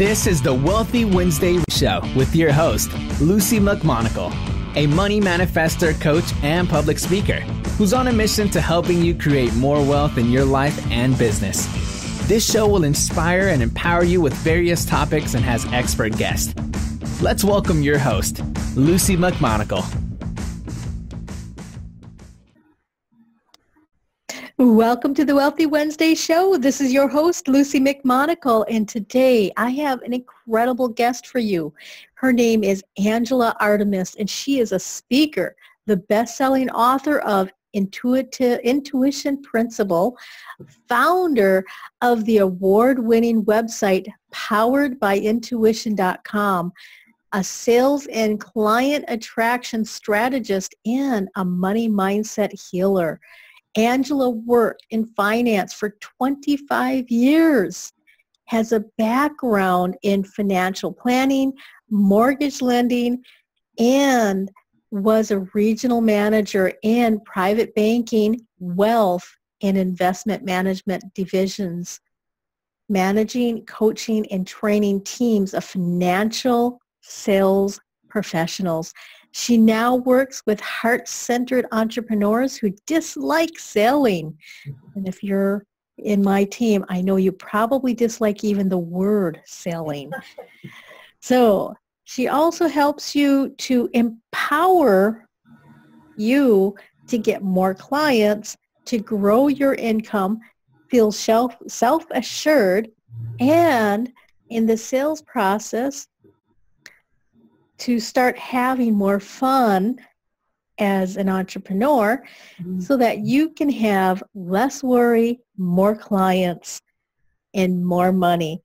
This is the Wealthy Wednesday Show with your host, Luci McMonagle, a money manifester, coach, and public speaker who's on a mission to helping you create more wealth in your life and business. This show will inspire and empower you with various topics and has expert guests. Let's welcome your host, Luci McMonagle. Welcome to the Wealthy Wednesday Show. This is your host, Luci McMonagle, and today I have an incredible guest for you. Her name is Angela Artemis, and she is a speaker, the best-selling author of Intuition Principle, founder of the award-winning website PoweredByIntuition.com, a sales and client attraction strategist, and a money mindset healer. Angela worked in finance for 25 years, has a background in financial planning, mortgage lending, and was a regional manager in private banking, wealth, and investment management divisions, managing, coaching, and training teams of financial sales professionals. She now works with heart-centered entrepreneurs who dislike selling. And if you're in my team, I know you probably dislike even the word selling. So she also helps you to empower you to get more clients, to grow your income, feel self-assured, and in the sales process, to start having more fun as an entrepreneur so that you can have less worry, more clients, and more money.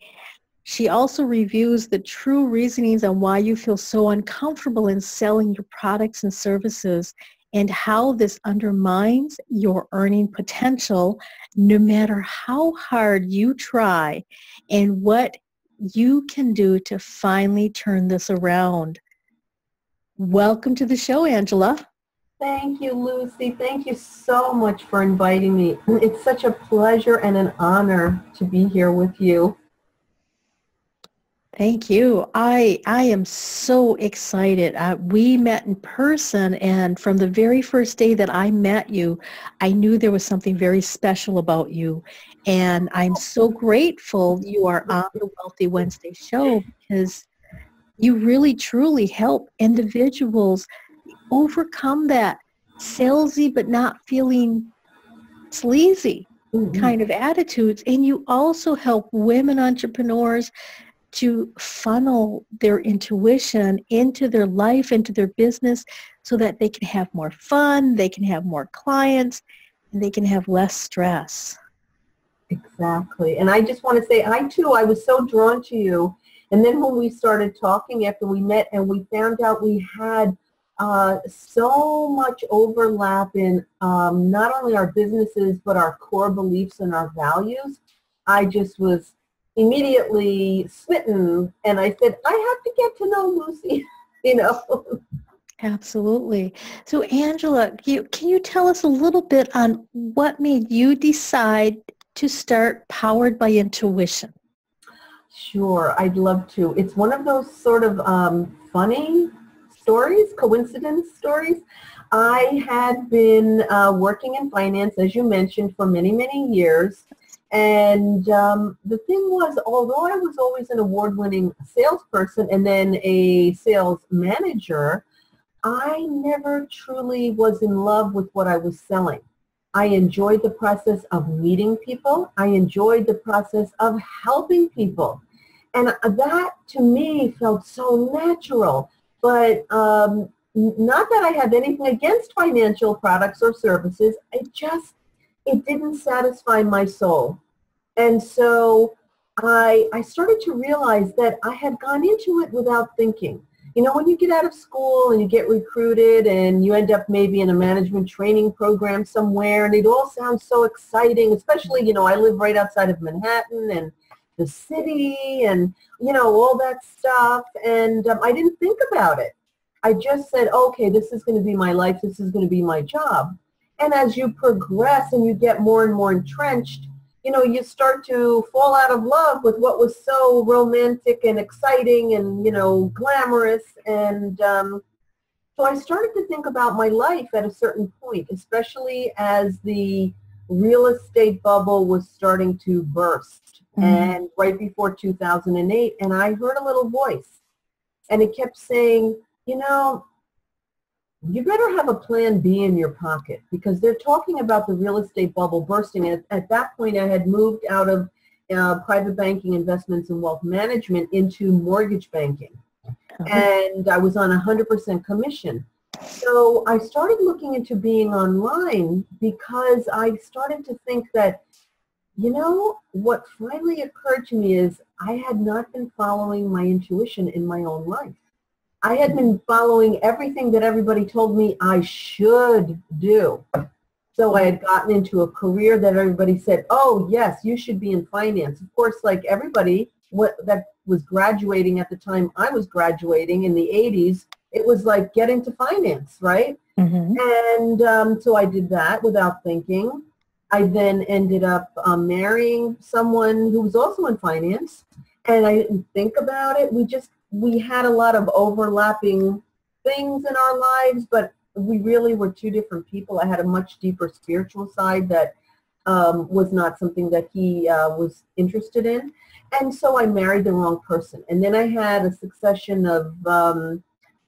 She also reviews the true reasonings on why you feel so uncomfortable in selling your products and services and how this undermines your earning potential no matter how hard you try and what you can do to finally turn this around. Welcome to the show, Angela. Thank you, Luci. Thank you so much for inviting me. It's such a pleasure and an honor to be here with you. Thank you. I am so excited. We met in person, and from the very first day that I met you, I knew there was something very special about you. And I'm so grateful you are on the Wealthy Wednesday Show because you really, truly help individuals overcome that salesy but not feeling sleazy kind of attitudes. And you also help women entrepreneurs to funnel their intuition into their life, into their business, so that they can have more fun, they can have more clients, and they can have less stress. Exactly. And I just want to say, I was so drawn to you. And then when we started talking after we met and we found out we had so much overlap in not only our businesses, but our core beliefs and our values, I just was immediately smitten. And I said, I have to get to know Luci, you know. Absolutely. So Angela, can you tell us a little bit on what made you decide to start Powered by Intuition? Sure, I'd love to. It's one of those sort of funny stories, coincidence stories. I had been working in finance, as you mentioned, for many, many years. And the thing was, although I was always an award-winning salesperson and then a sales manager, I never truly was in love with what I was selling. I enjoyed the process of meeting people. I enjoyed the process of helping people. And that, to me, felt so natural. But not that I have anything against financial products or services. It didn't satisfy my soul. And so I started to realize that I had gone into it without thinking. You know, when you get out of school and you get recruited and you end up maybe in a management training program somewhere, and it all sounds so exciting, especially, you know, I live right outside of Manhattan and the city and, you know, all that stuff. And I didn't think about it. I just said, okay, this is going to be my life. This is going to be my job. And as you progress and you get more and more entrenched, you know, you start to fall out of love with what was so romantic and exciting and, you know, glamorous. And so I started to think about my life at a certain point, especially as the real estate bubble was starting to burst, and right before 2008. And I heard a little voice, and it kept saying, you know, you better have a plan B in your pocket, because they're talking about the real estate bubble bursting. And at that point, I had moved out of private banking, investments, and wealth management into mortgage banking. And I was on 100% commission. So I started looking into being online, because I started to think that, you know, what finally occurred to me is I had not been following my intuition in my own life. I had been following everything that everybody told me I should do. So I had gotten into a career that everybody said, oh, yes, you should be in finance. Of course, like everybody that was graduating at the time I was graduating in the 80s, it was like get into finance, right? And so I did that without thinking. I then ended up marrying someone who was also in finance, and I didn't think about it. We had a lot of overlapping things in our lives, but we really were two different people. I had a much deeper spiritual side that was not something that he was interested in. And so I married the wrong person. And then I had a succession of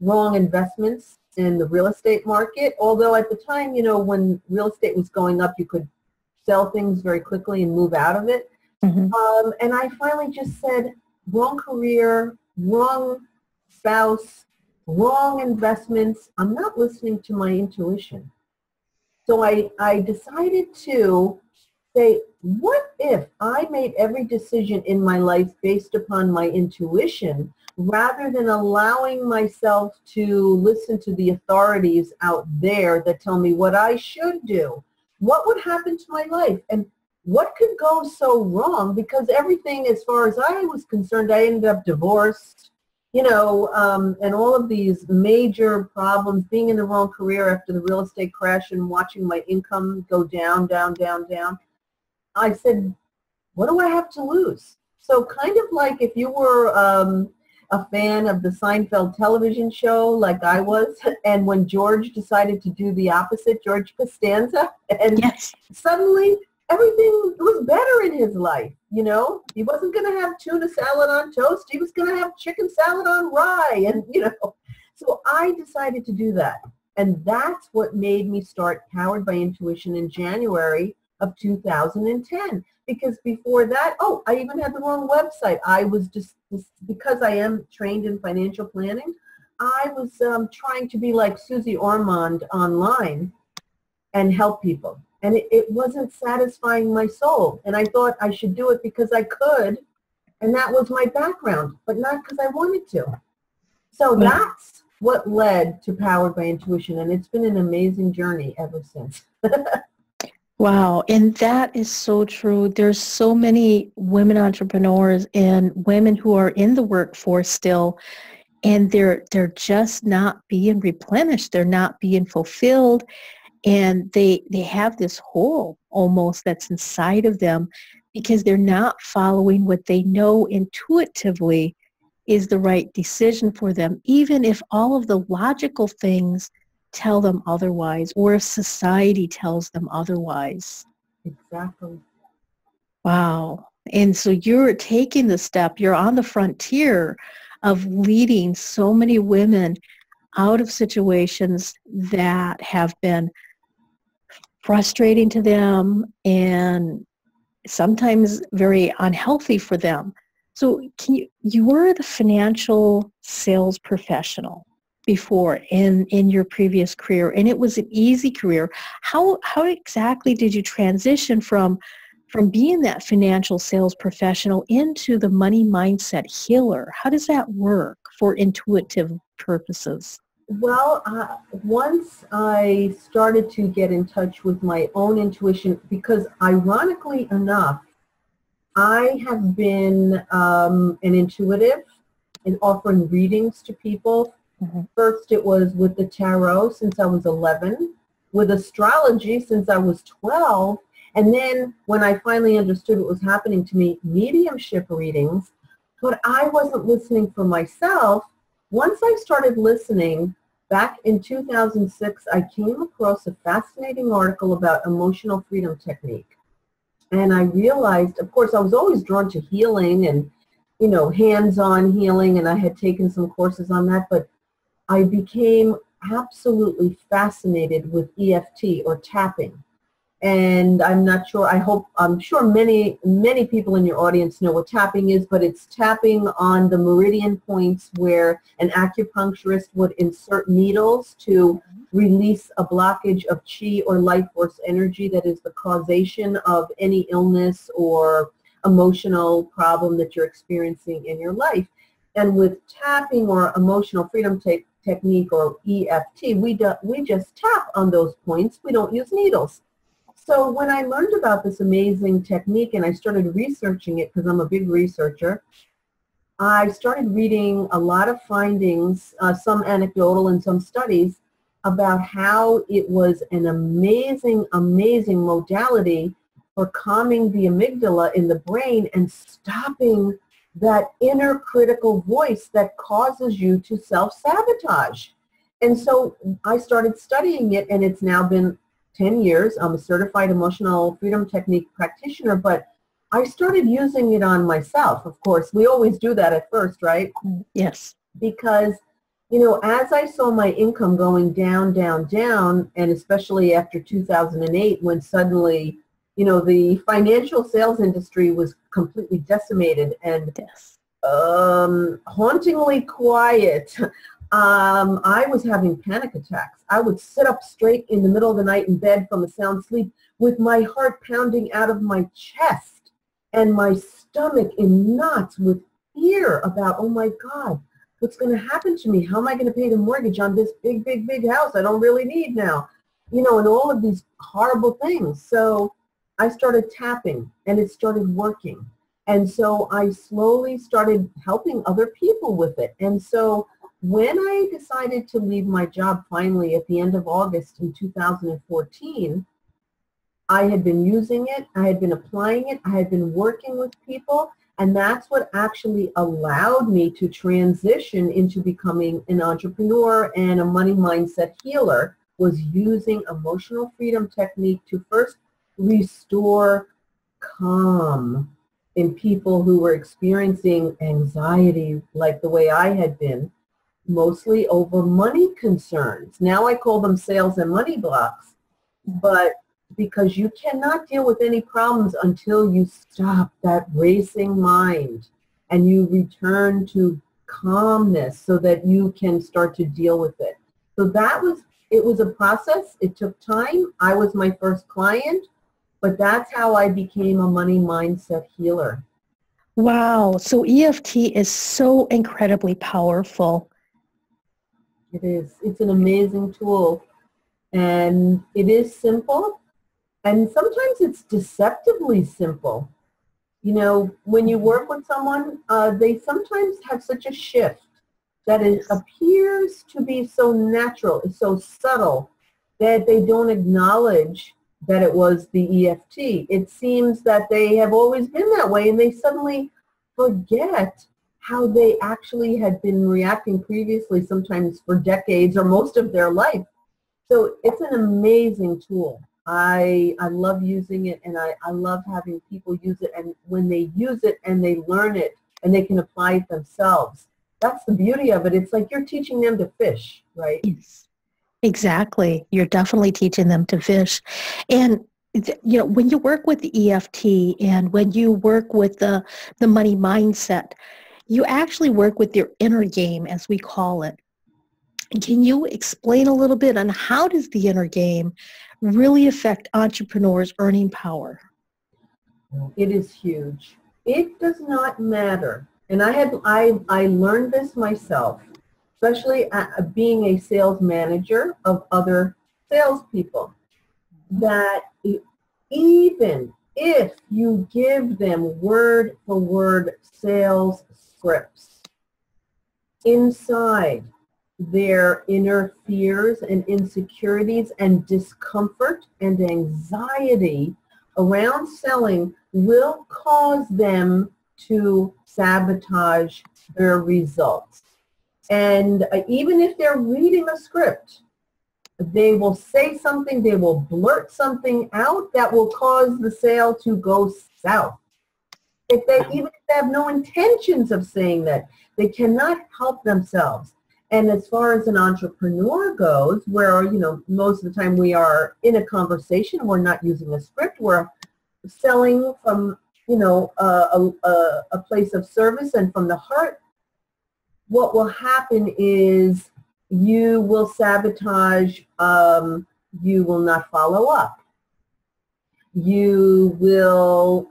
wrong investments in the real estate market. Although at the time, you know, when real estate was going up, you could sell things very quickly and move out of it. And I finally just said, wrong career, wrong spouse, wrong investments. I'm not listening to my intuition. So I decided to say, what if I made every decision in my life based upon my intuition, rather than allowing myself to listen to the authorities out there that tell me what I should do? What would happen to my life? And what could go so wrong? Because everything, as far as I was concerned, I ended up divorced, you know, and all of these major problems, being in the wrong career after the real estate crash and watching my income go down, down, down, down. I said, what do I have to lose? So kind of like if you were a fan of the Seinfeld television show like I was, and when George decided to do the opposite, George Costanza, and suddenly everything was better in his life, you know? He wasn't going to have tuna salad on toast. He was going to have chicken salad on rye, and, you know. So I decided to do that, and that's what made me start Powered by Intuition in January of 2010, because before that, oh, I even had the wrong website. I was just because I am trained in financial planning, I was trying to be like Suzy Ormond online and help people. And it wasn't satisfying my soul. And I thought I should do it because I could, and that was my background, but not because I wanted to. So that's what led to Powered by Intuition, and it's been an amazing journey ever since. Wow, and that is so true. There's so many women entrepreneurs and women who are in the workforce still, and they're just not being replenished. They're not being fulfilled, and they have this hole almost that's inside of them because they're not following what they know intuitively is the right decision for them, even if all of the logical things tell them otherwise, or if society tells them otherwise. Exactly. Wow. And so you're taking the step, you're on the frontier of leading so many women out of situations that have been frustrating to them and sometimes very unhealthy for them. So you were the financial sales professional before in your previous career, and it was an easy career. How exactly did you transition from being that financial sales professional into the money mindset healer? How does that work for intuitive purposes? Well, once I started to get in touch with my own intuition, because ironically enough, I have been an intuitive in offering readings to people. First, it was with the tarot since I was 11, with astrology since I was 12, And then when I finally understood what was happening to me, mediumship readings, but I wasn't listening for myself. Once I started listening, back in 2006, I came across a fascinating article about emotional freedom technique. And I realized, of course, I was always drawn to healing and, you know, hands-on healing, and I had taken some courses on that, but I became absolutely fascinated with EFT or tapping. And I'm not sure, I'm sure many people in your audience know what tapping is, but it's tapping on the meridian points where an acupuncturist would insert needles to release a blockage of chi or life force energy that is the causation of any illness or emotional problem that you're experiencing in your life. And with tapping or emotional freedom technique or EFT, we just tap on those points. We don't use needles. So when I learned about this amazing technique and I started researching it, because I'm a big researcher, I started reading a lot of findings, some anecdotal and some studies, about how it was an amazing, amazing modality for calming the amygdala in the brain and stopping that inner critical voice that causes you to self-sabotage. And so I started studying it, and it's now been 10 years. I'm a certified emotional freedom technique practitioner, but I started using it on myself, of course. We always do that at first, right? Yes. Because, you know, as I saw my income going down, down, down, and especially after 2008 when suddenly, you know, the financial sales industry was completely decimated and yes. Hauntingly quiet. I was having panic attacks. I would sit up straight in the middle of the night in bed from a sound sleep with my heart pounding out of my chest and my stomach in knots with fear about, oh my God, what's going to happen to me? How am I going to pay the mortgage on this big, big, big house I don't really need now? You know, and all of these horrible things. So I started tapping and it started working. And so I slowly started helping other people with it. And so when I decided to leave my job finally at the end of August in 2014, I had been using it, I had been applying it, I had been working with people, and that's what actually allowed me to transition into becoming an entrepreneur and a money mindset healer, was using emotional freedom technique to first restore calm in people who were experiencing anxiety like the way I had been, mostly over money concerns. Now I call them sales and money blocks, but because you cannot deal with any problems until you stop that racing mind and you return to calmness so that you can start to deal with it. So that was, it was a process. It took time. I was my first client, but that's how I became a money mindset healer. Wow. So EFT is so incredibly powerful. It is. It's an amazing tool, and it is simple, and sometimes it's deceptively simple. You know, when you work with someone, they sometimes have such a shift that it appears to be so natural, it's so subtle, that they don't acknowledge that it was the EFT. It seems that they have always been that way, and they suddenly forget how they actually had been reacting previously, sometimes for decades or most of their life. So it's an amazing tool. I love using it, and I love having people use it, and when they use it and they learn it and they can apply it themselves. That's the beauty of it. It's like you're teaching them to fish, right? Yes, exactly. You're definitely teaching them to fish. And you know, when you work with the EFT and when you work with the money mindset, you actually work with your inner game, as we call it. Can you explain a little bit on how does the inner game really affect entrepreneurs' earning power? It is huge. It does not matter. And I learned this myself, especially being a sales manager of other salespeople, that even if you give them word for word sales scripts, inside their inner fears and insecurities and discomfort and anxiety around selling will cause them to sabotage their results. And even if they're reading a script, they will say something, they will blurt something out that will cause the sale to go south. If they, even if they have no intentions of saying that, they cannot help themselves. And as far as an entrepreneur goes, where, you know, most of the time we are in a conversation, we're not using a script, we're selling from, you know, a place of service and from the heart, what will happen is you will sabotage, you will not follow up. You will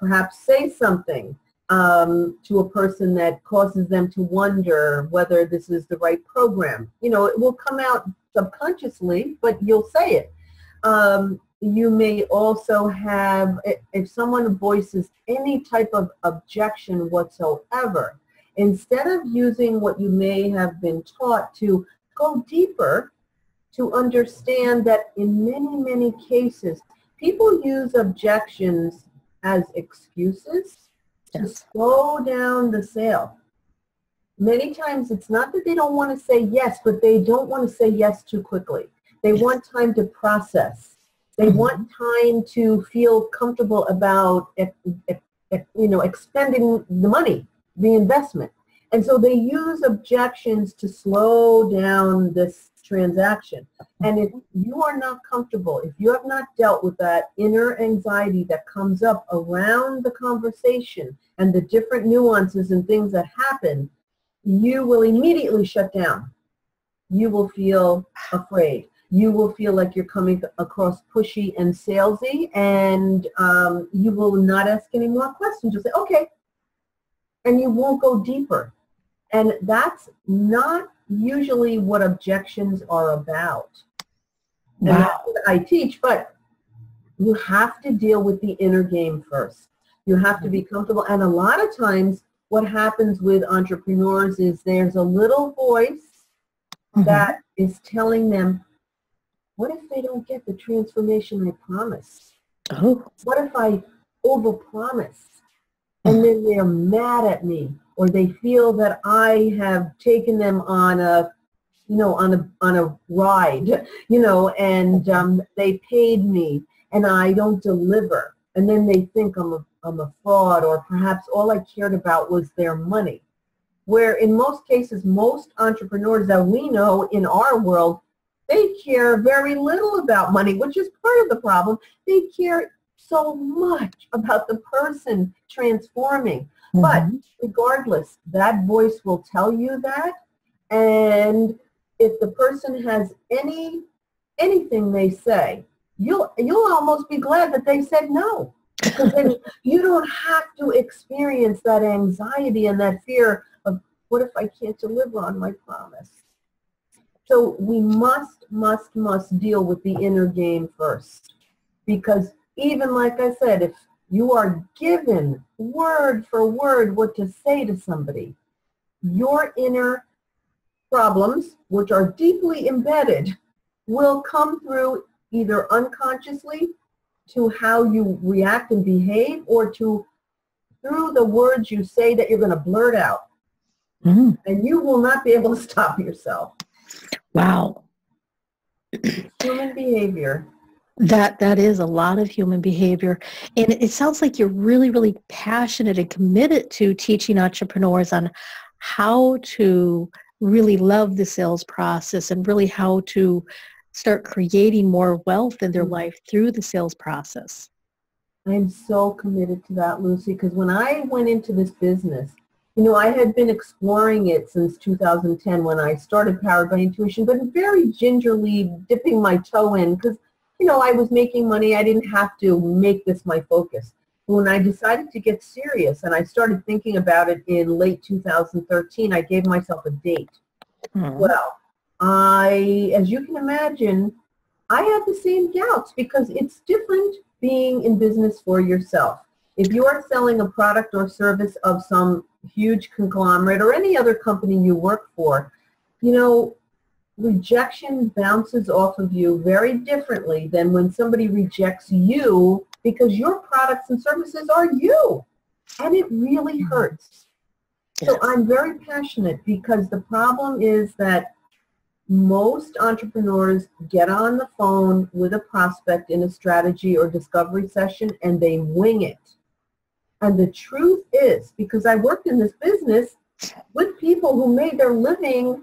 perhaps say something to a person that causes them to wonder whether this is the right program. You know, it will come out subconsciously, but you'll say it. You may also have, if someone voices any type of objection whatsoever, instead of using what you may have been taught to go deeper to understand that in many, many cases, people use objections as excuses to slow down the sale. Many times it's not that they don't want to say yes, but they don't want to say yes too quickly. They want time to process. They want time to feel comfortable about, you know, expending the money, the investment. And so they use objections to slow down this transaction. And if you are not comfortable, if you have not dealt with that inner anxiety that comes up around the conversation and the different nuances and things that happen, you will immediately shut down. You will feel afraid. You will feel like you're coming across pushy and salesy, and you will not ask any more questions. You'll say, okay, and you won't go deeper. And that's not usually what objections are about. Wow. And that's what I teach, but you have to deal with the inner game first. You have to be comfortable. And a lot of times what happens with entrepreneurs is there's a little voice that is telling them, what if they don't get the transformation I promised? Oh. What if I overpromise? And then they're mad at me, or they feel that I have taken them on a, you know, on a ride, you know, and they paid me and I don't deliver. And then they think I'm a fraud, or perhaps all I cared about was their money. Where in most cases, most entrepreneurs that we know in our world, they care very little about money, which is part of the problem. They care so much about the person transforming. But regardless, that voice will tell you that. And if the person has anything they say, you'll almost be glad that they said no. Because then you don't have to experience that anxiety and that fear of, what if I can't deliver on my promise? So we must deal with the inner game first. Because even like I said, if you are given word for word what to say to somebody, your inner problems, which are deeply embedded, will come through either unconsciously to how you react and behave, or through the words you say that you're going to blurt out. And you will not be able to stop yourself. Wow. Human behavior. That is a lot of human behavior. And it sounds like you're really, really passionate and committed to teaching entrepreneurs on how to really love the sales process and really how to start creating more wealth in their life through the sales process. I'm so committed to that, Lucy, because when I went into this business, you know, I had been exploring it since 2010 when I started Powered by Intuition, but very gingerly dipping my toe in because, you know, I was making money. I didn't have to make this my focus. But when I decided to get serious and I started thinking about it in late 2013, I gave myself a date. Well, as you can imagine, I had the same doubts because it's different being in business for yourself. If you are selling a product or service of some huge conglomerate or any other company you work for, you know, rejection bounces off of you very differently than when somebody rejects you because your products and services are you. And it really hurts. Yes. So I'm very passionate because the problem is that most entrepreneurs get on the phone with a prospect in a strategy or discovery session and they wing it. And the truth is, because I worked in this business with people who made their living,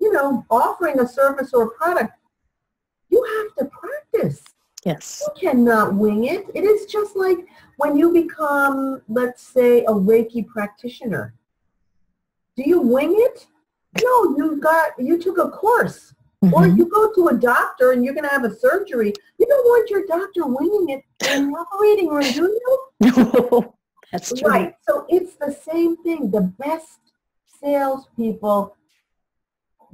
you know, offering a service or a product, you have to practice. Yes. You cannot wing it. It is just like when you become, let's say, a Reiki practitioner. Do you wing it? No, you took a course. Mm-hmm. Or you go to a doctor and you're going to have a surgery. You don't want your doctor winging it in the operating room, do you? No, that's true. Right. So it's the same thing. The best salespeople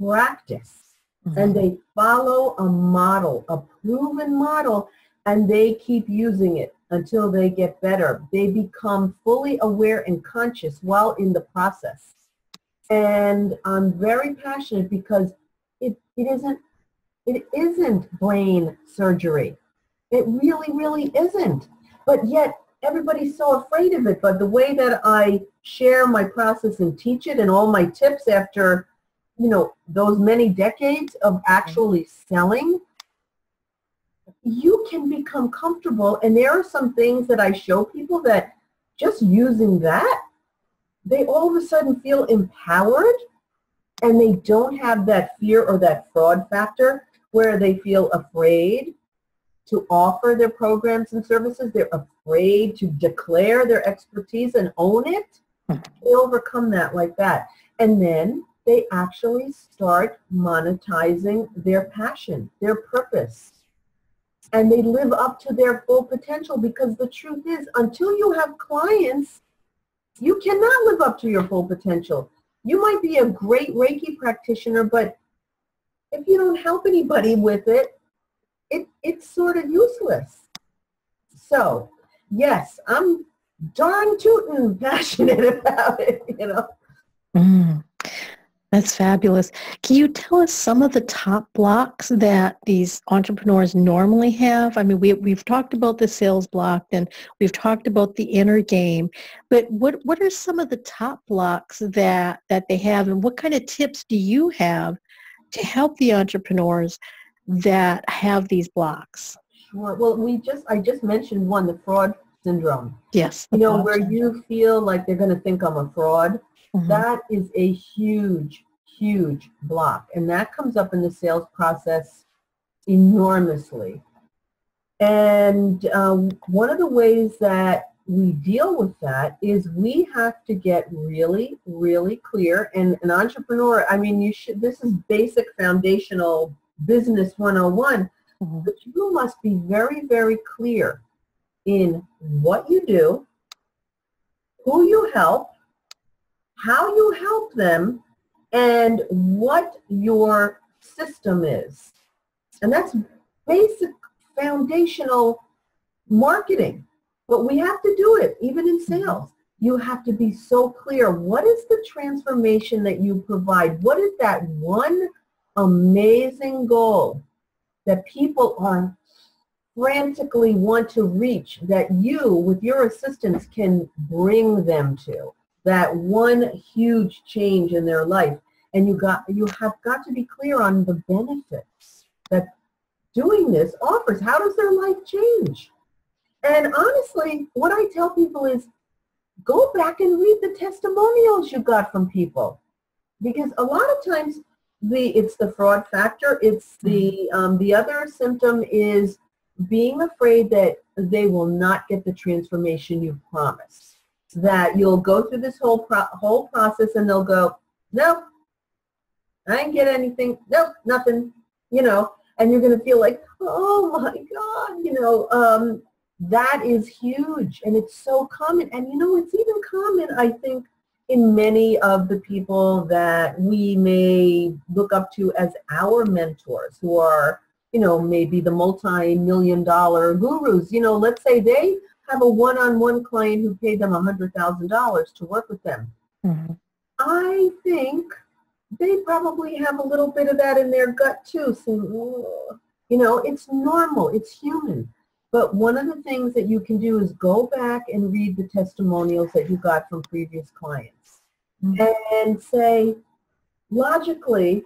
practice. Mm-hmm. And they follow a model, a proven model, and they keep using it until they get better. They become fully aware and conscious while in the process. And I'm very passionate because it isn't brain surgery. It really, really isn't. But yet everybody's so afraid of it. But the way that I share my process and teach it and all my tips after, you know, those many decades of actually selling, you can become comfortable. And there are some things that I show people that just using that, they all of a sudden feel empowered and they don't have that fear or that fraud factor where they feel afraid to offer their programs and services. They're afraid to declare their expertise and own it. They overcome that like that. And then they actually start monetizing their passion, their purpose, and they live up to their full potential, because the truth is, until you have clients, you cannot live up to your full potential. You might be a great Reiki practitioner, but if you don't help anybody with it, it's sort of useless. So, yes, I'm darn tootin' passionate about it, you know. Mm. That's fabulous. Can you tell us some of the top blocks that these entrepreneurs normally have? I mean, we've talked about the sales block and we've talked about the inner game, but what are some of the top blocks that they have, and what kind of tips do you have to help the entrepreneurs that have these blocks? Sure. Well, I just mentioned one, the fraud syndrome. Yes. You know, where you feel like they're going to think I'm a fraud. Mm-hmm. That is a huge, huge block, and that comes up in the sales process enormously. And one of the ways that we deal with that is we have to get really, really clear. And an entrepreneur, I mean, you should. This is basic foundational business 101. Mm-hmm. But you must be very, very clear in what you do, who you help, how you help them, and what your system is. And that's basic foundational marketing. But we have to do it, even in sales. You have to be so clear. What is the transformation that you provide? What is that one amazing goal that people are frantically want to reach that you, with your assistance, can bring them to? That one huge change in their life. And you have got to be clear on the benefits that doing this offers. How does their life change? And honestly, what I tell people is go back and read the testimonials you got from people, because a lot of times it's the fraud factor. It's the other symptom is being afraid that they will not get the transformation you promised. That you'll go through this whole process and they'll go, nope, I didn't get anything, nope, nothing, you know, and you're going to feel like, oh my God, you know, that is huge, and it's so common. And you know, it's even common, I think, in many of the people that we may look up to as our mentors, who are, you know, maybe the multi-million-dollar gurus. You know, let's say they have a one-on-one client who paid them $100,000 to work with them. Mm-hmm. I think they probably have a little bit of that in their gut too. So, you know, it's normal. It's human. But one of the things that you can do is go back and read the testimonials that you got from previous clients and say, logically,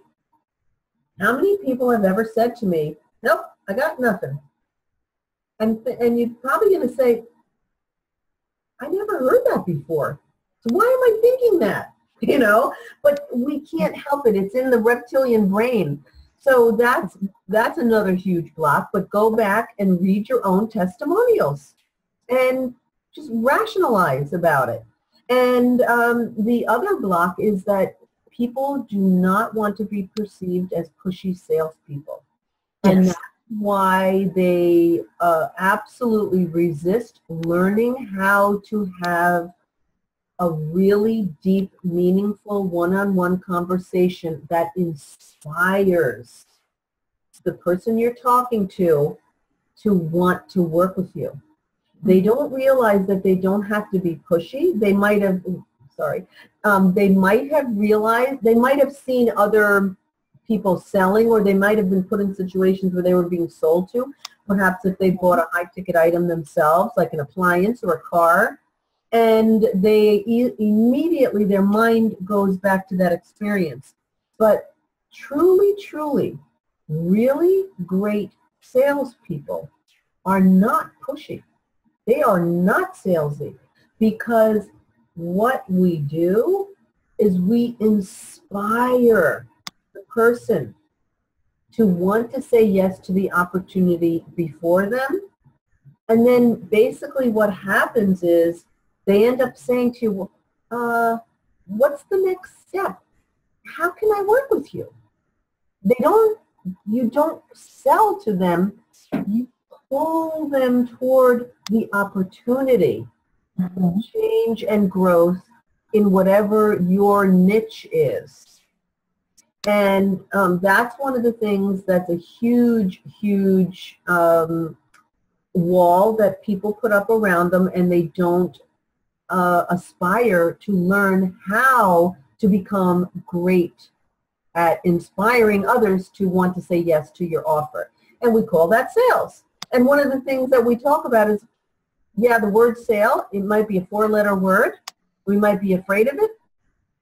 how many people have ever said to me, nope, I got nothing? And you're probably going to say, I never heard that before. So why am I thinking that? You know, but we can't help it. It's in the reptilian brain. So that's another huge block, but go back and read your own testimonials and just rationalize about it. And the other block is that people do not want to be perceived as pushy salespeople. Yes. And that's why they absolutely resist learning how to have a really deep, meaningful one-on-one conversation that inspires the person you're talking to want to work with you. They don't realize that they don't have to be pushy. They might have, they might have realized, they might have seen other people selling, or they might have been put in situations where they were being sold to. Perhaps if they bought a high-ticket item themselves, like an appliance or a car, and they immediately, their mind goes back to that experience. But truly, truly, really great salespeople are not pushy. They are not salesy, because what we do is we inspire the person to want to say yes to the opportunity before them. And then basically what happens is they end up saying to you, what's the next step? How can I work with you? They don't, you don't sell to them, you pull them toward the opportunity for change and growth in whatever your niche is. And that's one of the things that's a huge, huge wall that people put up around them, and they don't aspire to learn how to become great at inspiring others to want to say yes to your offer. And we call that sales. And one of the things that we talk about is, yeah, the word sale, it might be a four-letter word. We might be afraid of it,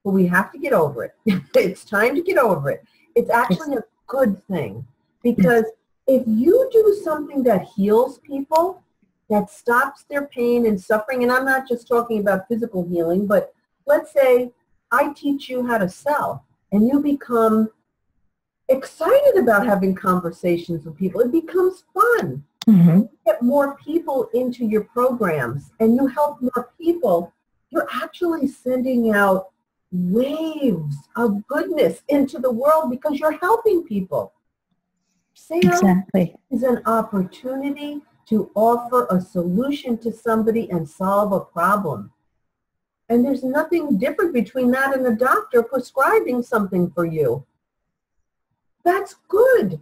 but we have to get over it. It's time to get over it. It's actually a good thing, because if you do something that heals people, that stops their pain and suffering, and I'm not just talking about physical healing, but let's say I teach you how to sell, and you become excited about having conversations with people. It becomes fun. You get more people into your programs, and you help more people. You're actually sending out waves of goodness into the world because you're helping people. Sales is an opportunity to offer a solution to somebody and solve a problem. And there's nothing different between that and a doctor prescribing something for you. That's good.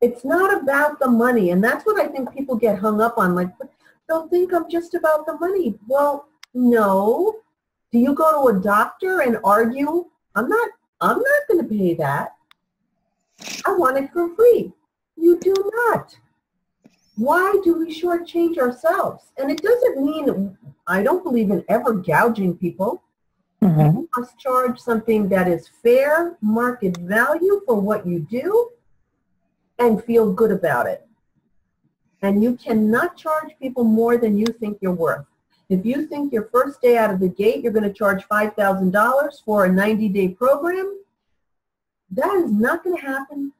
It's not about the money. And that's what I think people get hung up on. Like, don't think I'm just about the money. Well, no. Do you go to a doctor and argue, I'm not going to pay that, I want it for free? You do not. Why do we shortchange ourselves? And it doesn't mean, I don't believe in ever gouging people. You must charge something that is fair market value for what you do and feel good about it. And you cannot charge people more than you think you're worth. If you think your first day out of the gate you're going to charge $5,000 for a 90-day program, that is not going to happen.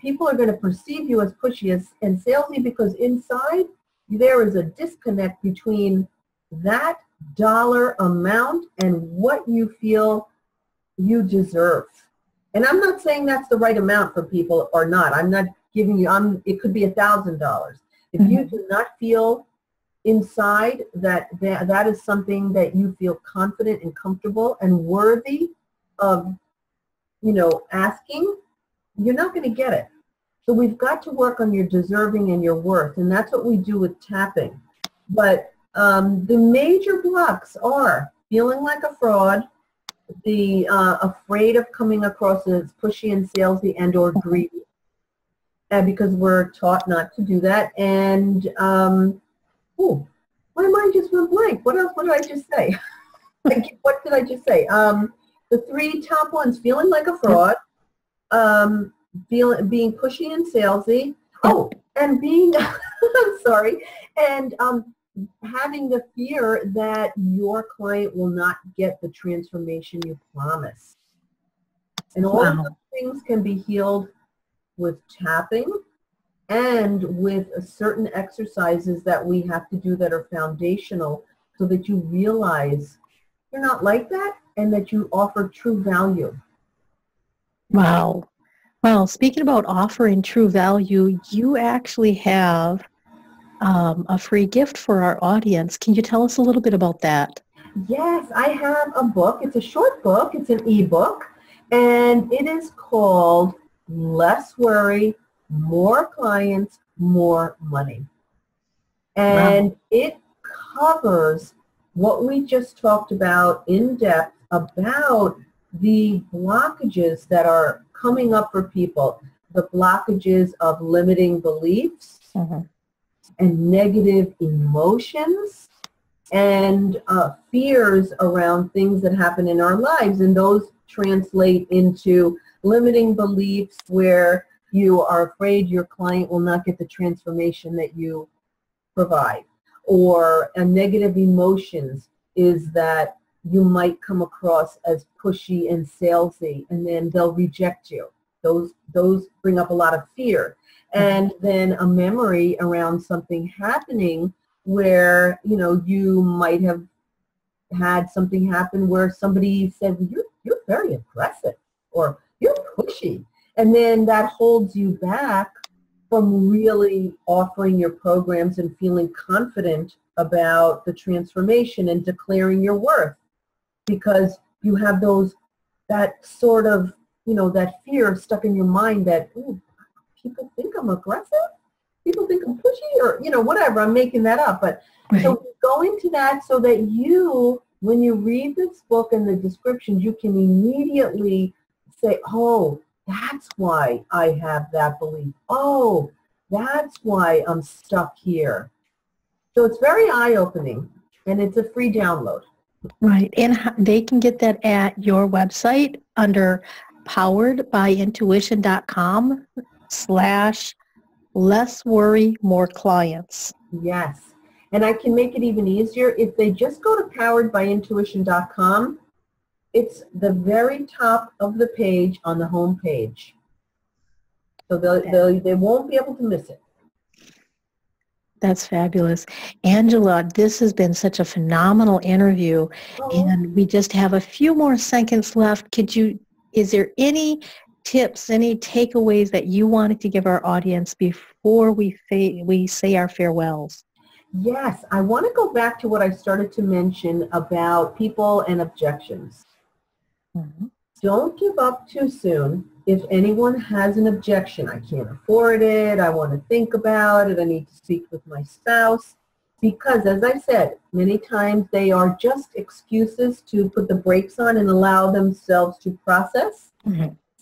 People are going to perceive you as pushy and salesy, because inside there is a disconnect between that dollar amount and what you feel you deserve. And I'm not saying that's the right amount for people or not. I'm not giving you, it could be $1,000. If you do not feel inside that, that is something that you feel confident and comfortable and worthy of, you know, asking, you're not going to get it. So we've got to work on your deserving and your worth, and that's what we do with tapping. But the major blocks are feeling like a fraud, the afraid of coming across as pushy and salesy and or greedy, because we're taught not to do that. And my mind just went blank. What did I just say? What did I just say? The three top ones: feeling like a fraud, being pushy and salesy. Oh, and being I'm sorry, and having the fear that your client will not get the transformation you promise. And all of those things can be healed with tapping and with certain exercises that we have to do that are foundational, so that you realize you're not like that and that you offer true value. Wow. Well, speaking about offering true value, you actually have a free gift for our audience. Can you tell us a little bit about that? Yes, I have a book. It's a short book. It's an ebook, and it is called Less Worry, More Clients, More Money. And it covers what we just talked about in depth about the blockages that are coming up for people, the blockages of limiting beliefs and negative emotions and fears around things that happen in our lives. And those translate into limiting beliefs where you are afraid your client will not get the transformation that you provide. Or a negative emotions is that you might come across as pushy and salesy, and then they'll reject you. Those bring up a lot of fear. And then a memory around something happening where, you know, you might have had something happen where somebody said, you're very aggressive, or you're pushy. And then that holds you back from really offering your programs and feeling confident about the transformation and declaring your worth, because you have those, that sort of, you know, that fear stuck in your mind that, ooh, people think I'm aggressive, people think I'm pushy, or, you know, whatever, I'm making that up. But so go into that so that you, when you read this book and the descriptions, you can immediately say, oh, that's why I have that belief. Oh, that's why I'm stuck here. So it's very eye-opening, and it's a free download. Right, and they can get that at your website under PoweredByIntuition.com/less worry, more clients. Yes, and I can make it even easier. If they just go to PoweredByIntuition.com, it's the very top of the page on the home page. So they won't be able to miss it. That's fabulous. Angela, this has been such a phenomenal interview, and we just have a few more seconds left. Could you, is there any tips, any takeaways that you wanted to give our audience before we say our farewells? Yes, I want to go back to what I started to mention about people and objections. Don't give up too soon. If anyone has an objection, I can't afford it, I want to think about it, I need to speak with my spouse, because as I said, many times they are just excuses to put the brakes on and allow themselves to process.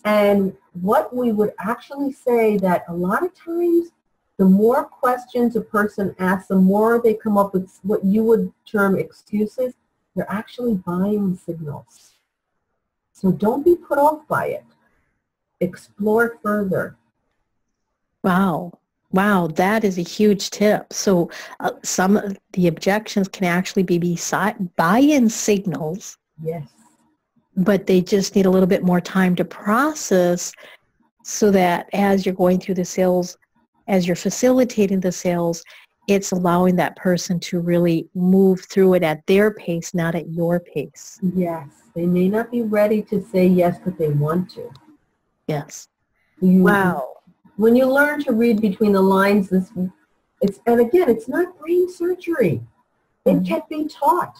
And what we would actually say that a lot of times, the more questions a person asks, the more they come up with what you would term excuses. They're actually buying signals. So don't be put off by it. Explore further. Wow. Wow, that is a huge tip. So some of the objections can actually be buy-in signals. Yes. But they just need a little bit more time to process, so that as you're going through the sales, as you're facilitating the sales, it's allowing that person to really move through it at their pace, not at your pace. Yes. They may not be ready to say yes, but they want to. Yes. Wow. When you learn to read between the lines, and again, it's not brain surgery. It can be taught.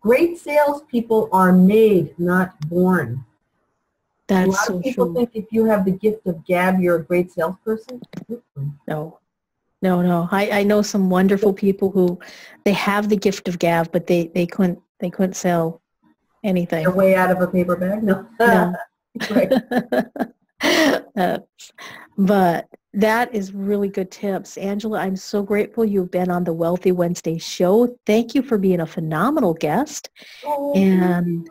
Great salespeople are made, not born. That's a lot of people think if you have the gift of gab, you're a great salesperson. No. No, no. I know some wonderful people who they have the gift of gab, but they couldn't sell anything. They're way out of a paper bag? No. But That is really good tips. Angela, I'm so grateful you've been on the Wealthy Wednesday show. Thank you for being a phenomenal guest. And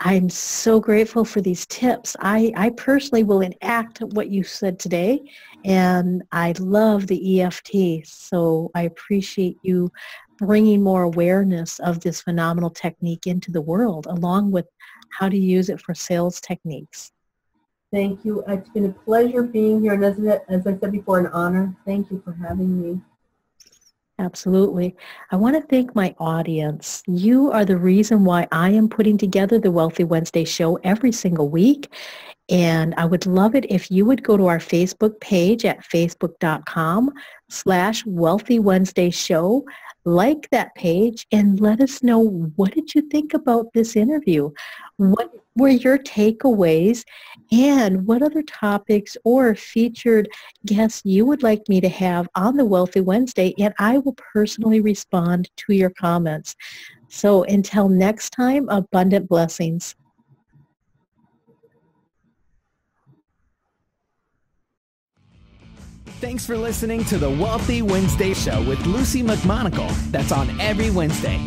I'm so grateful for these tips. I personally will enact what you said today, and I love the EFT. So I appreciate you bringing more awareness of this phenomenal technique into the world, along with how to use it for sales techniques. Thank you. It's been a pleasure being here, and isn't it, as I said before, an honor? Thank you for having me. Absolutely. I want to thank my audience. You are the reason why I am putting together the Wealthy Wednesday show every single week. And I would love it if you would go to our Facebook page at facebook.com/Wealthy Wednesday Show. Like that page and let us know, what did you think about this interview? What were your takeaways, and what other topics or featured guests you would like me to have on the Wealthy Wednesday, and I will personally respond to your comments. So until next time, abundant blessings. Thanks for listening to the Wealthy Wednesday Show with Luci McMonagle. That's on every Wednesday.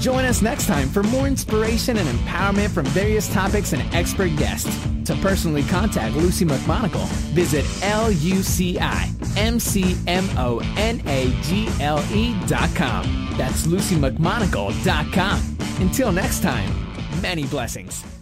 Join us next time for more inspiration and empowerment from various topics and expert guests. To personally contact Luci McMonagle, visit LuciMcMonagle.com. That's LuciMcMonagle.com. Until next time, many blessings.